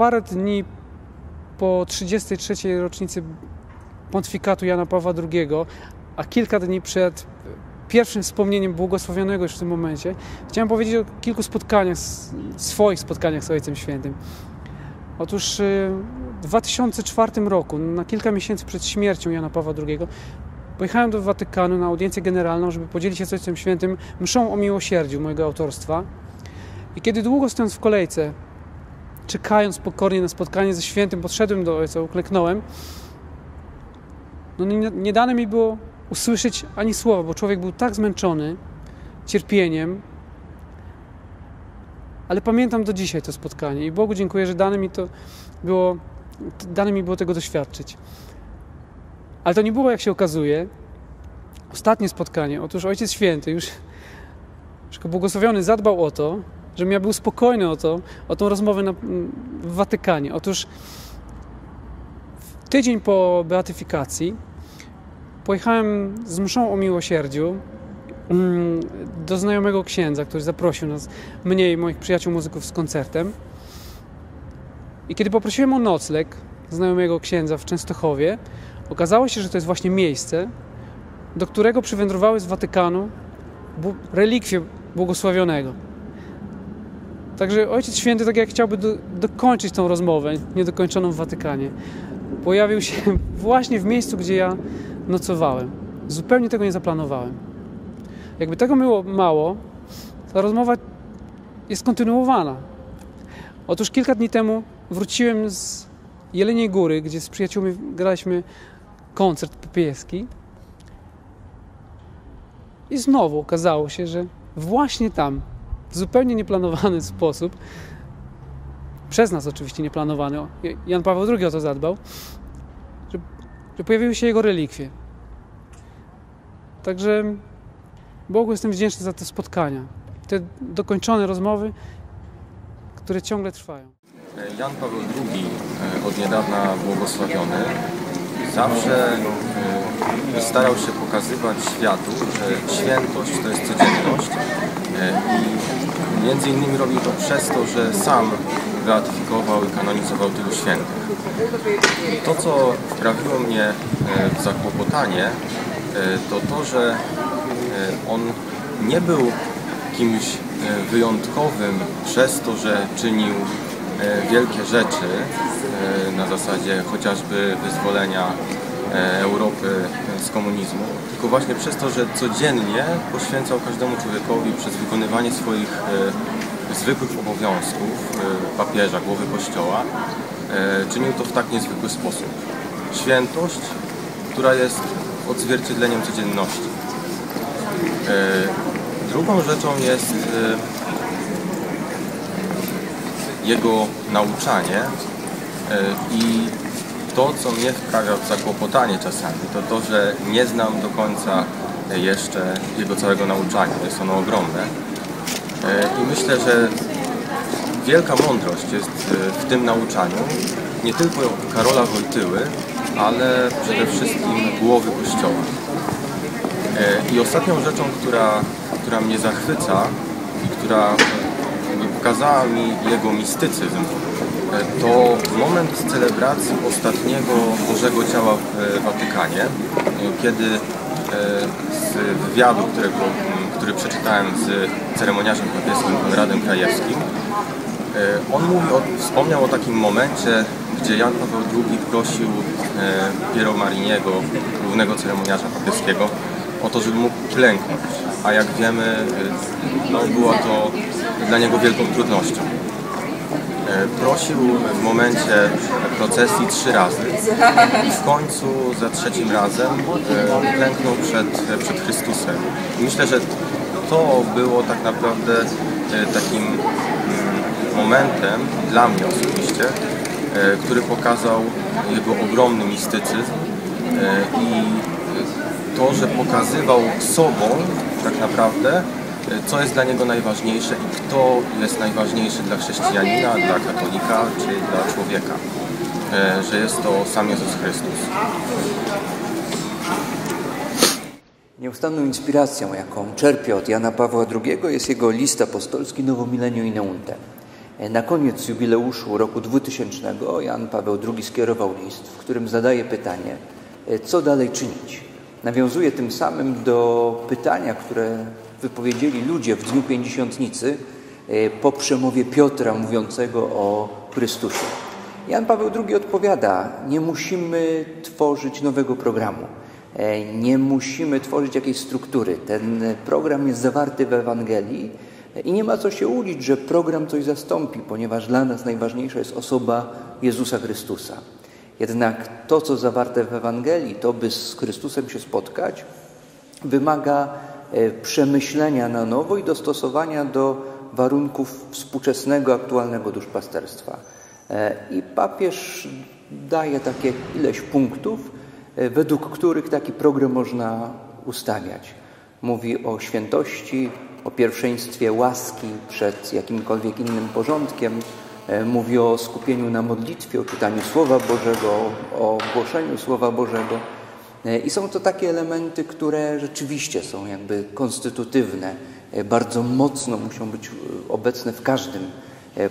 parę dni po 33. rocznicy pontyfikatu Jana Pawła II, a kilka dni przed pierwszym wspomnieniem błogosławionego już w tym momencie, chciałem powiedzieć o kilku spotkaniach, swoich spotkaniach z Ojcem Świętym. Otóż w 2004 roku, na kilka miesięcy przed śmiercią Jana Pawła II, pojechałem do Watykanu na audiencję generalną, żeby podzielić się z Ojcem Świętym mszą o miłosierdziu mojego autorstwa. I kiedy długo stojąc w kolejce, czekając pokornie na spotkanie ze Świętym, podszedłem do Ojca, ukleknąłem, no nie dane mi było usłyszeć ani słowa, bo człowiek był tak zmęczony cierpieniem, ale pamiętam do dzisiaj to spotkanie i Bogu dziękuję, że dane mi było tego doświadczyć. Ale to nie było, jak się okazuje, ostatnie spotkanie. Otóż Ojciec Święty już jako błogosławiony zadbał o to, żebym ja był spokojny o tą rozmowę w Watykanie. Otóż tydzień po beatyfikacji pojechałem z mszą o miłosierdziu do znajomego księdza, który zaprosił nas, mnie i moich przyjaciół muzyków, z koncertem. I kiedy poprosiłem o nocleg znajomego księdza w Częstochowie, okazało się, że to jest właśnie miejsce, do którego przywędrowały z Watykanu relikwie błogosławionego. Także Ojciec Święty, tak jak chciałby dokończyć tą rozmowę niedokończoną w Watykanie, pojawił się właśnie w miejscu, gdzie ja nocowałem. Zupełnie tego nie zaplanowałem. Jakby tego było mało, ta rozmowa jest kontynuowana. Otóż kilka dni temu wróciłem z Jeleniej Góry, gdzie z przyjaciółmi graliśmy koncert popieski i znowu okazało się, że właśnie tam, w zupełnie nieplanowany sposób, przez nas oczywiście nieplanowany, Jan Paweł II o to zadbał, że pojawiły się jego relikwie. Także Bogu jestem wdzięczny za te spotkania, te dokończone rozmowy, które ciągle trwają. Jan Paweł II, od niedawna błogosławiony, zawsze starał się pokazywać światu, że świętość to jest codzienność i między innymi robił to przez to, że sam beatyfikował i kanonizował tylu świętych. To, co wprawiło mnie w zakłopotanie, to to, że on nie był kimś wyjątkowym przez to, że czynił wielkie rzeczy na zasadzie chociażby wyzwolenia Europy z komunizmu, tylko właśnie przez to, że codziennie poświęcał każdemu człowiekowi przez wykonywanie swoich zwykłych obowiązków papieża, głowy Kościoła, czynił to w tak niezwykły sposób. Świętość, która jest odzwierciedleniem codzienności. Drugą rzeczą jest jego nauczanie i to, co mnie wprawia w zakłopotanie czasami, to to, że nie znam do końca jeszcze jego całego nauczania. Jest ono ogromne i myślę, że wielka mądrość jest w tym nauczaniu nie tylko Karola Wojtyły, ale przede wszystkim głowy Kościoła. I ostatnią rzeczą, która mnie zachwyca i która pokazała mi jego mistycyzm, to moment celebracji ostatniego Bożego Ciała w Watykanie, kiedy z wywiadu, który przeczytałem z ceremoniarzem papieskim Konradem Krajewskim, on wspomniał o takim momencie, gdzie Jan Paweł II prosił Piero Mariniego, głównego ceremoniarza papieskiego, o to, żeby mógł klęknąć, a jak wiemy, no, było to dla niego wielką trudnością. Prosił w momencie procesji 3 razy. W końcu za 3. razem klęknął przed Chrystusem. I myślę, że to było tak naprawdę takim momentem dla mnie osobiście, który pokazał jego ogromny mistycyzm i to, że pokazywał sobą tak naprawdę, co jest dla niego najważniejsze i kto jest najważniejszy dla chrześcijanina, dla katolika czy dla człowieka, że jest to sam Jezus Chrystus. Nieustanną inspiracją, jaką czerpie od Jana Pawła II, jest jego list apostolski Novo Millennio Ineunte. Na koniec jubileuszu roku 2000 Jan Paweł II skierował list, w którym zadaje pytanie, co dalej czynić. Nawiązuje tym samym do pytania, które wypowiedzieli ludzie w Dniu Pięćdziesiątnicy po przemowie Piotra mówiącego o Chrystusie. Jan Paweł II odpowiada, nie musimy tworzyć nowego programu, nie musimy tworzyć jakiejś struktury. Ten program jest zawarty w Ewangelii i nie ma co się łudzić, że program coś zastąpi, ponieważ dla nas najważniejsza jest osoba Jezusa Chrystusa. Jednak to, co zawarte w Ewangelii, to by z Chrystusem się spotkać, wymaga przemyślenia na nowo i dostosowania do warunków współczesnego, aktualnego duszpasterstwa. I papież daje takie ileś punktów, według których taki program można ustawiać. Mówi o świętości, o pierwszeństwie łaski przed jakimkolwiek innym porządkiem, mówi o skupieniu na modlitwie, o czytaniu Słowa Bożego, o głoszeniu Słowa Bożego. I są to takie elementy, które rzeczywiście są jakby konstytutywne, bardzo mocno muszą być obecne w każdym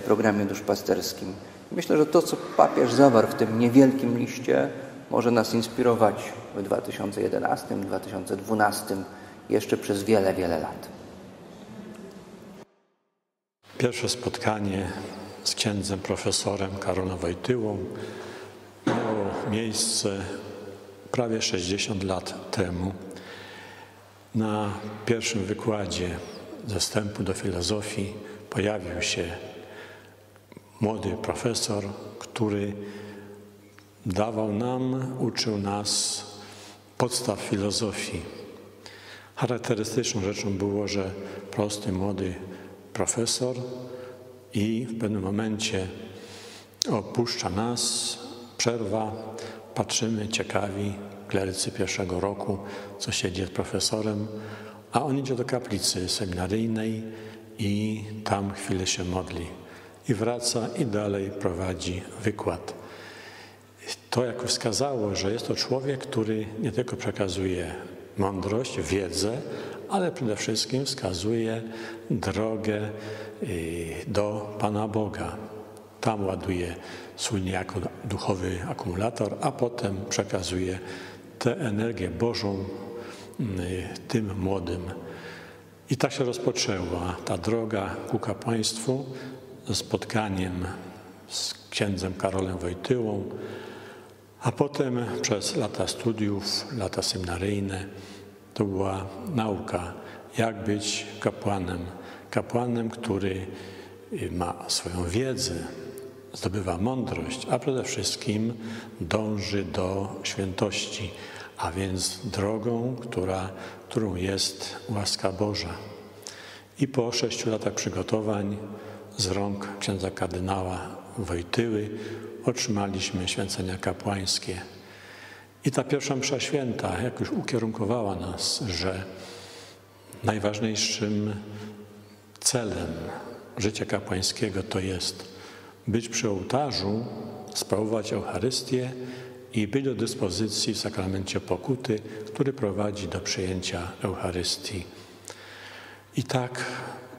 programie duszpasterskim. Myślę, że to, co papież zawarł w tym niewielkim liście, może nas inspirować w 2011, 2012, jeszcze przez wiele, wiele lat. Pierwsze spotkanie z księdzem profesorem Karolem Wojtyłą miało miejsce prawie 60 lat temu na pierwszym wykładzie zastępu do filozofii pojawił się młody profesor, który dawał nam, uczył nas podstaw filozofii. Charakterystyczną rzeczą było, że prosty młody profesor i w pewnym momencie opuszcza nas, przerwa, patrzymy ciekawi, klerycy pierwszego roku, co się dzieje z profesorem, a on idzie do kaplicy seminaryjnej i tam chwilę się modli. I wraca i dalej prowadzi wykład. To jakoś wskazało, że jest to człowiek, który nie tylko przekazuje mądrość, wiedzę, ale przede wszystkim wskazuje drogę do Pana Boga. Tam ładuje słynnie jako duchowy akumulator, a potem przekazuje tę energię Bożą tym młodym. I tak się rozpoczęła ta droga ku kapłaństwu ze spotkaniem z księdzem Karolem Wojtyłą, a potem przez lata studiów, lata seminaryjne to była nauka, jak być kapłanem. Kapłanem, który ma swoją wiedzę, zdobywa mądrość, a przede wszystkim dąży do świętości, a więc drogą, którą jest łaska Boża. I po 6 latach przygotowań z rąk księdza kardynała Wojtyły otrzymaliśmy święcenia kapłańskie. I ta pierwsza msza święta jak już ukierunkowała nas, że najważniejszym celem życia kapłańskiego to jest być przy ołtarzu, sprawować Eucharystię i być do dyspozycji w sakramencie pokuty, który prowadzi do przyjęcia Eucharystii. I tak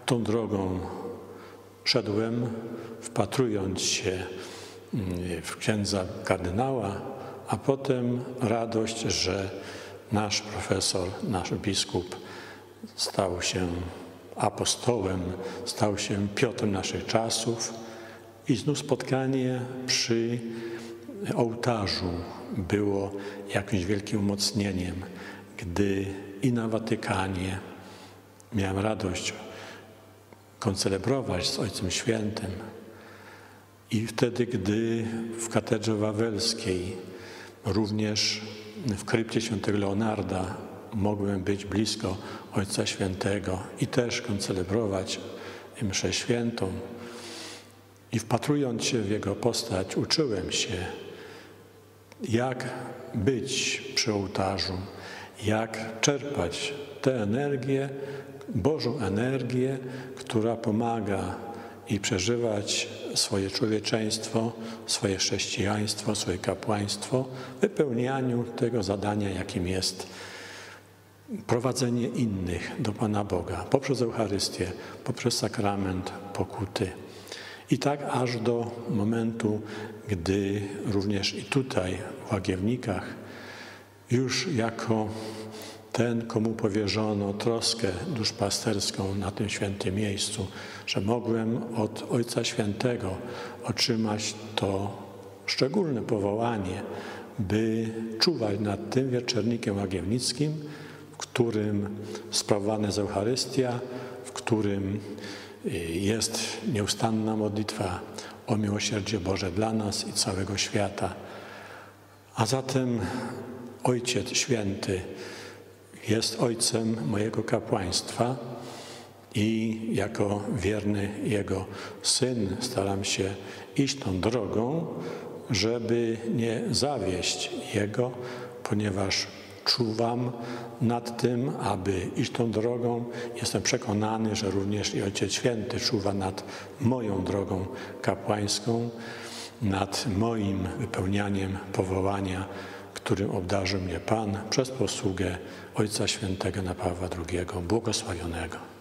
tą drogą szedłem, wpatrując się w księdza kardynała, a potem radość, że nasz profesor, nasz biskup stał się apostołem, stał się Piotrem naszych czasów i znów spotkanie przy ołtarzu było jakimś wielkim umocnieniem, gdy i na Watykanie miałem radość koncelebrować z Ojcem Świętym i wtedy, gdy w katedrze wawelskiej, również w krypcie świętego Leonarda mogłem być blisko Ojca Świętego i też koncelebrować mszę świętą. I wpatrując się w jego postać, uczyłem się, jak być przy ołtarzu, jak czerpać tę energię, Bożą energię, która pomaga i przeżywać swoje człowieczeństwo, swoje chrześcijaństwo, swoje kapłaństwo w wypełnianiu tego zadania, jakim jest prowadzenie innych do Pana Boga poprzez Eucharystię, poprzez sakrament pokuty. I tak aż do momentu, gdy również i tutaj w Łagiewnikach już jako ten, komu powierzono troskę duszpasterską na tym świętym miejscu, że mogłem od Ojca Świętego otrzymać to szczególne powołanie, by czuwać nad tym wieczornikiem łagiewnickim, w którym sprawowana jest Eucharystia, w którym jest nieustanna modlitwa o miłosierdzie Boże dla nas i całego świata. A zatem Ojciec Święty jest Ojcem mojego kapłaństwa i jako wierny Jego syn staram się iść tą drogą, żeby nie zawieść Jego, ponieważ czuwam nad tym, aby iść tą drogą. Jestem przekonany, że również i Ojciec Święty czuwa nad moją drogą kapłańską, nad moim wypełnianiem powołania, którym obdarzył mnie Pan przez posługę Ojca Świętego Jana Pawła II, błogosławionego.